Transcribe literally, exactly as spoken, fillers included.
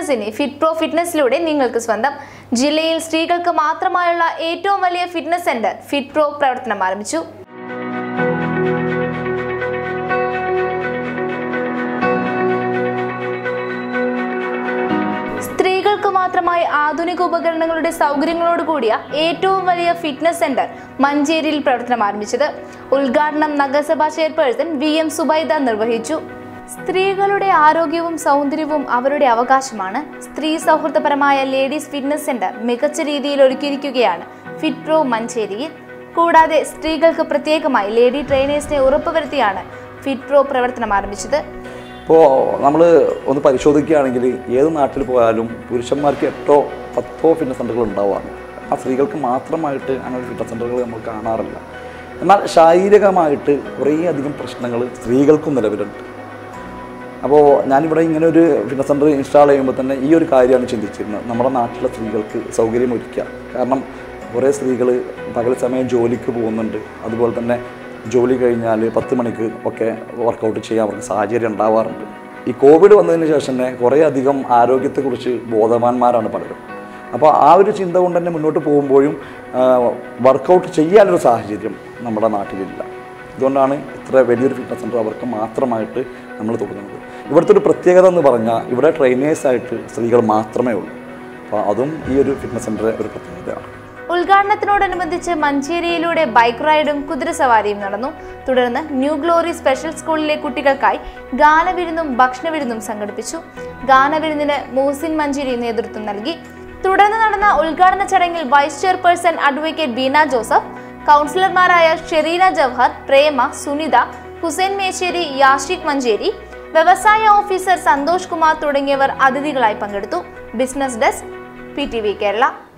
ഫിറ്റ്നസിനെ ഫിറ്റ്പ്രോ ഫിറ്റ്നസിലൂടെ നിങ്ങൾക്ക് സ്വന്തം ജില്ലയിൽ സ്ത്രീകൾക്ക് മാത്രമായുള്ള ഏറ്റവും വലിയ ഫിറ്റ്നസ് സെന്റർ ഫിറ്റ്പ്രോ പ്രവർത്തനം ആരംഭിച്ചു. മാത്രമായി ആധുനിക ഉപകരണങ്ങളുടെ സൗകര്യങ്ങളോട് കൂടിയ ഏറ്റവും വലിയ ഫിറ്റ്നസ് സെന്റർ മഞ്ചേരിയിൽ പ്രവർത്തനം ആരംഭിച്ചത്. ഉദ്ഘാടനം നഗരസഭാ ചെയർപേഴ്സൺ വി എം സുബൈദ നിർവഹിച്ചു. സ്ത്രീകളുടെ ആരോഗ്യവും സൗന്ദര്യവും അവരുടെ അവകാശമാണ്. സ്ത്രീ സൗഹൃദപരമായ ലേഡീസ് ഫിറ്റ്നസ് സെന്റർ മികച്ച രീതിയിൽ ഒരുക്കിയിരിക്കുകയാണ് ഫിറ്റ്പ്രോ മഞ്ചേരിയിൽ. കൂടാതെ സ്ത്രീകൾക്ക് പ്രത്യേകമായി ലേഡി ട്രെയിനേഴ്സിനെ ഉറപ്പുവരുത്തിയാണ് ഫിറ്റ്പ്രോ പ്രവർത്തനം ആരംഭിച്ചത്. ഇപ്പോൾ നമ്മൾ ഒന്ന് പരിശോധിക്കുകയാണെങ്കിൽ ഏത് നാട്ടിൽ പോയാലും പുരുഷന്മാർക്ക് എട്ടോ പത്തോ ഫിറ്റ്നസ് സെൻ്ററുകൾ ഉണ്ടാവുകയാണ്. ആ സ്ത്രീകൾക്ക് മാത്രമായിട്ട് അങ്ങനെ ഫിറ്റ്നസ് സെൻ്ററുകൾ നമ്മൾ കാണാറില്ല. എന്നാൽ ശാരീരികമായിട്ട് കുറേയധികം പ്രശ്നങ്ങൾ സ്ത്രീകൾക്കും നിലവിലുണ്ട്. അപ്പോൾ ഞാനിവിടെ ഇങ്ങനെ ഒരു ഫിറ്റ്നസ് സെൻ്റർ ഇൻസ്റ്റാൾ ചെയ്യുമ്പോൾ തന്നെ ഈ ഒരു കാര്യമാണ് ചിന്തിച്ചിരുന്നത്, നമ്മുടെ നാട്ടിലെ സ്ത്രീകൾക്ക് സൗകര്യമൊരുക്കുക. കാരണം കുറേ സ്ത്രീകൾ പകൽ സമയം ജോലിക്ക് പോകുന്നുണ്ട്, അതുപോലെ തന്നെ ജോലി കഴിഞ്ഞാൽ പത്ത് മണിക്ക് ഒക്കെ വർക്കൗട്ട് ചെയ്യാൻ അവർക്ക് സാഹചര്യം ഉണ്ടാവാറുണ്ട്. ഈ കോവിഡ് വന്നതിന് ശേഷം തന്നെ കുറേയധികം ആരോഗ്യത്തെക്കുറിച്ച് ബോധവാന്മാരാണ് പലരും. അപ്പോൾ ആ ഒരു ചിന്ത കൊണ്ട് തന്നെ മുന്നോട്ട് പോകുമ്പോഴും വർക്കൗട്ട് ചെയ്യാനൊരു സാഹചര്യം നമ്മുടെ നാട്ടിലില്ല. അതുകൊണ്ടാണ് ഇത്ര വലിയൊരു ഫിറ്റ്നസ് സെൻ്റർ അവർക്ക് മാത്രമായിട്ട് നമ്മൾ തുടങ്ങുന്നത്. ഇവിടുത്തെ ഒരു പ്രത്യേകത എന്ന് പറഞ്ഞാൽ ഇവിടെ ട്രെയിനേഴ്സായിട്ട് സ്ത്രീകൾ മാത്രമേ ഉള്ളൂ. അപ്പോൾ അതും ഈ ഒരു ഫിറ്റ്നസ് സെൻ്ററിലെ ഒരു പ്രത്യേകതയാണ്. ഉദ്ഘാടനത്തോടനുബന്ധിച്ച് മഞ്ചേരിയിലൂടെ ബൈക്ക് റൈഡും കുതിരസവാരിയും നടന്നു. തുടർന്ന് ന്യൂ ഗ്ലോറി സ്പെഷ്യൽ സ്കൂളിലെ കുട്ടികൾക്കായി ഗാനവിരുന്നും ഭക്ഷണവിരുന്നും സംഘടിപ്പിച്ചു. ഗാനവിരുന്നിന് മോസിൻ മഞ്ചേരി നേതൃത്വം നൽകി. തുടർന്ന് നടന്ന ഉദ്ഘാടന ചടങ്ങിൽ vice chairperson advocate Beena Joseph, കൗൺസിലർമാരായ ഷെറീന ജവഹർ, പ്രേമ, സുനിത, ഹുസൈൻ മേശ്ശേരി, യാഷിഖ് മഞ്ചേരി, വ്യവസായ ഓഫീസർ സന്തോഷ് കുമാർ തുടങ്ങിയവർ അതിഥികളായി പങ്കെടുത്തു. Business desk P T V Kerala.